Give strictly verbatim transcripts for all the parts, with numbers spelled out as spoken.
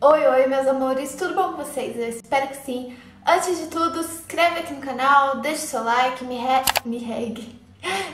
Oi, oi, meus amores, tudo bom com vocês? Eu espero que sim. Antes de tudo, se inscreve aqui no canal, deixa o seu like, me re... me regue.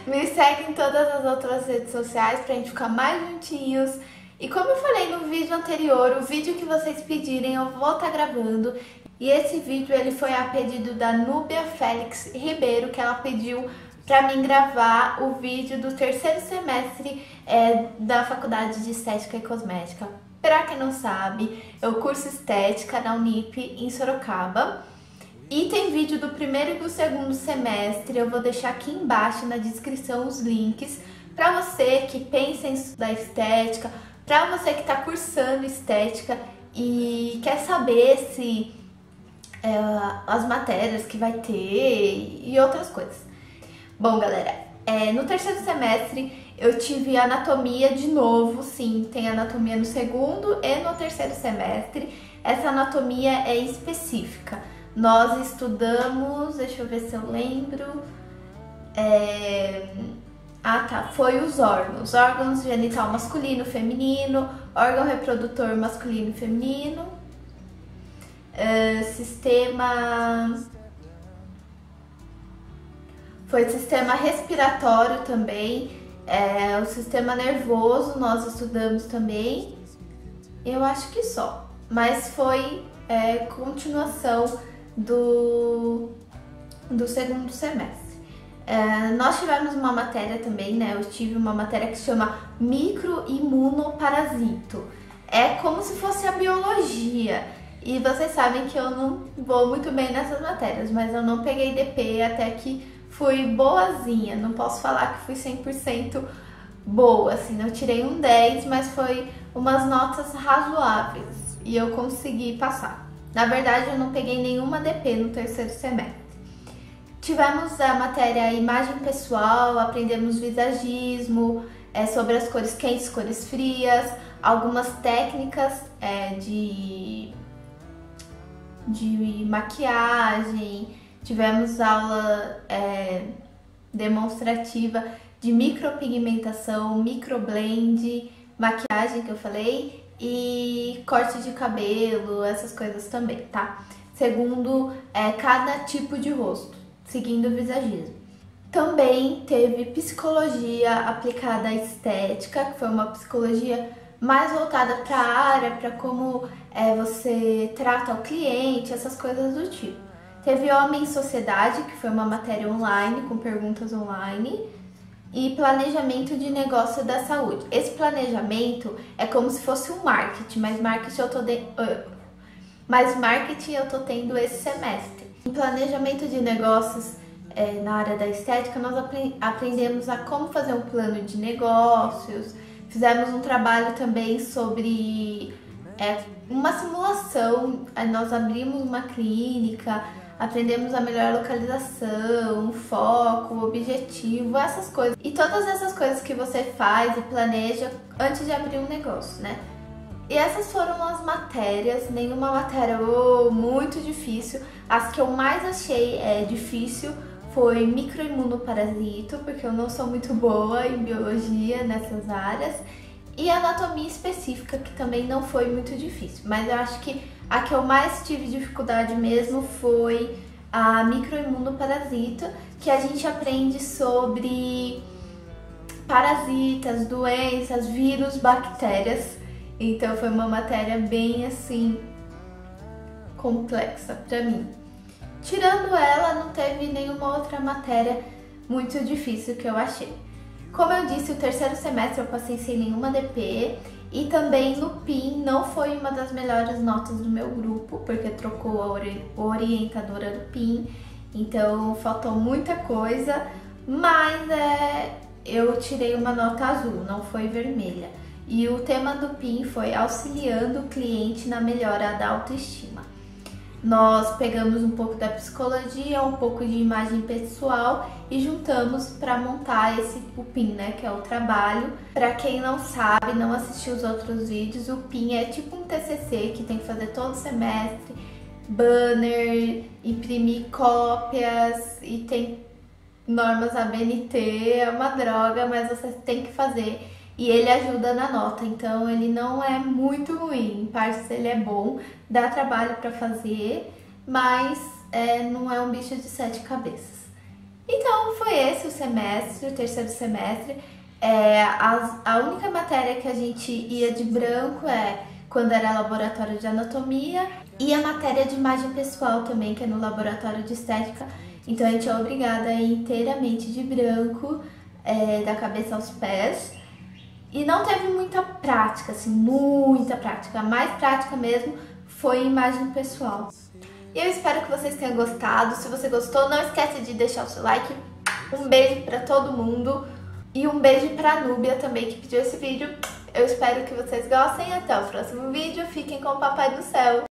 Me segue em todas as outras redes sociais pra gente ficar mais juntinhos. E como eu falei no vídeo anterior, o vídeo que vocês pedirem eu vou estar gravando. E esse vídeo ele foi a pedido da Núbia Félix Ribeiro, que ela pediu pra mim gravar o vídeo do terceiro semestre é, da Faculdade de Estética e Cosmética. Pra quem não sabe, eu curso Estética na Unip em Sorocaba. E tem vídeo do primeiro e do segundo semestre, eu vou deixar aqui embaixo na descrição os links pra você que pensa em estudar estética, pra você que tá cursando estética e quer saber se é, as matérias que vai ter e outras coisas. Bom, galera, é, no terceiro semestre eu tive anatomia de novo, sim, tem anatomia no segundo e no terceiro semestre. Essa anatomia é específica. Nós estudamos, deixa eu ver se eu lembro, é... ah tá, foi os órgãos, órgãos genital masculino, feminino, órgão reprodutor masculino e feminino, é... sistema... foi sistema respiratório também, é... o sistema nervoso nós estudamos também, eu acho que só, mas foi é, continuação do, do segundo semestre. É, nós tivemos uma matéria também, né? Eu tive uma matéria que se chama microimunoparasito. É como se fosse a biologia. E vocês sabem que eu não vou muito bem nessas matérias, mas eu não peguei D P até que fui boazinha. Não posso falar que fui cem por cento boa, assim. Eu tirei um dez, mas foi umas notas razoáveis e eu consegui passar. Na verdade, eu não peguei nenhuma D P no terceiro semestre. Tivemos a matéria imagem pessoal, aprendemos visagismo, é, sobre as cores quentes, cores frias, algumas técnicas é, de, de maquiagem, tivemos aula é, demonstrativa de micropigmentação, microblading, maquiagem que eu falei, e corte de cabelo, essas coisas também, tá? Segundo é, cada tipo de rosto, seguindo o visagismo. Também teve psicologia aplicada à estética, que foi uma psicologia mais voltada para a área, para como é, você trata o cliente, essas coisas do tipo. Teve Homem e Sociedade, que foi uma matéria online, com perguntas online. E planejamento de negócio da saúde. Esse planejamento é como se fosse um marketing, mas marketing eu tô, de... mas marketing eu tô tendo esse semestre. Em planejamento de negócios é, na área da estética, nós aprendemos a como fazer um plano de negócios, fizemos um trabalho também sobre é, uma simulação, nós abrimos uma clínica, aprendemos a melhor localização, foco, objetivo, essas coisas. E todas essas coisas que você faz e planeja antes de abrir um negócio, né? E essas foram as matérias, nenhuma matéria oh, muito difícil. As que eu mais achei é, difícil foi microimunoparasito, porque eu não sou muito boa em biologia nessas áreas. E anatomia específica, que também não foi muito difícil, mas eu acho que a que eu mais tive dificuldade mesmo foi a microimunoparasito, que a gente aprende sobre parasitas, doenças, vírus, bactérias. Então foi uma matéria bem assim complexa pra mim. Tirando ela, não teve nenhuma outra matéria muito difícil que eu achei. Como eu disse, o terceiro semestre eu passei sem nenhuma D P. E também no P I M não foi uma das melhores notas do meu grupo, porque trocou a orientadora do P I M, então faltou muita coisa, mas é, eu tirei uma nota azul, não foi vermelha. E o tema do P I M foi auxiliando o cliente na melhora da autoestima. Nós pegamos um pouco da psicologia, um pouco de imagem pessoal e juntamos para montar esse P I M, né, que é o trabalho. Para quem não sabe, não assistiu os outros vídeos, o P I M é tipo um T C C que tem que fazer todo semestre, banner, imprimir cópias e tem normas A B N T, é uma droga, mas você tem que fazer. e ele ajuda na nota, então ele não é muito ruim, em partes ele é bom, dá trabalho para fazer, mas é, não é um bicho de sete cabeças. Então foi esse o semestre, o terceiro semestre. É, a, a única matéria que a gente ia de branco é quando era laboratório de anatomia, e a matéria de imagem pessoal também, que é no laboratório de estética, então a gente é obrigada a ir inteiramente de branco, é, da cabeça aos pés. E não teve muita prática, assim, muita prática. A mais prática mesmo foi imagem pessoal. E eu espero que vocês tenham gostado. Se você gostou, não esquece de deixar o seu like. Um beijo pra todo mundo. E um beijo pra Núbia também, que pediu esse vídeo. Eu espero que vocês gostem. Até o próximo vídeo. Fiquem com o Papai do Céu.